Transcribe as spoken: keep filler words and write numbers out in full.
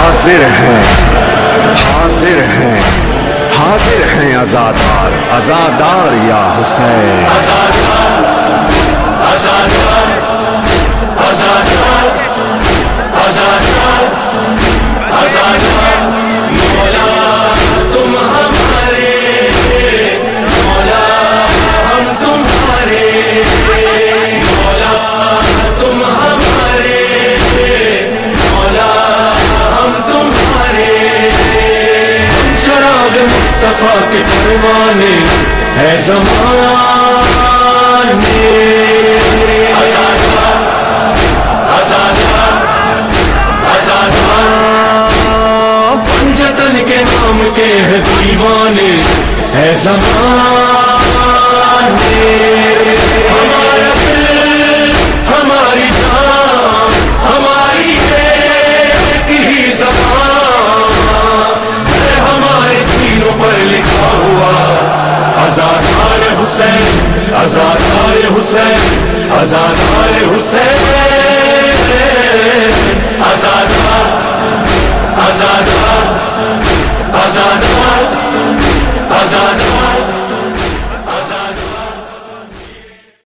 हाजिर हैं, हाजिर हैं, हाजिर हैं आजादार, आजादार या हुसैन। आजादार, आजादार, आजादार, आजादार, आजादार, मौला तुम हमारे, मौला हम तुम्हारे, मौला तुम हमारे, मौला हम तुम्हारे। शराब मुस्तफा के परवाने है ज़माने। है दीवाने है ज़माने। हमारा दिल हमारी जान हमारी एक ही ज़बान है, हमारे सीनों पर लिखा हुआ आज़ादार हुसैन, आज़ादार हुसैन, आज़ाद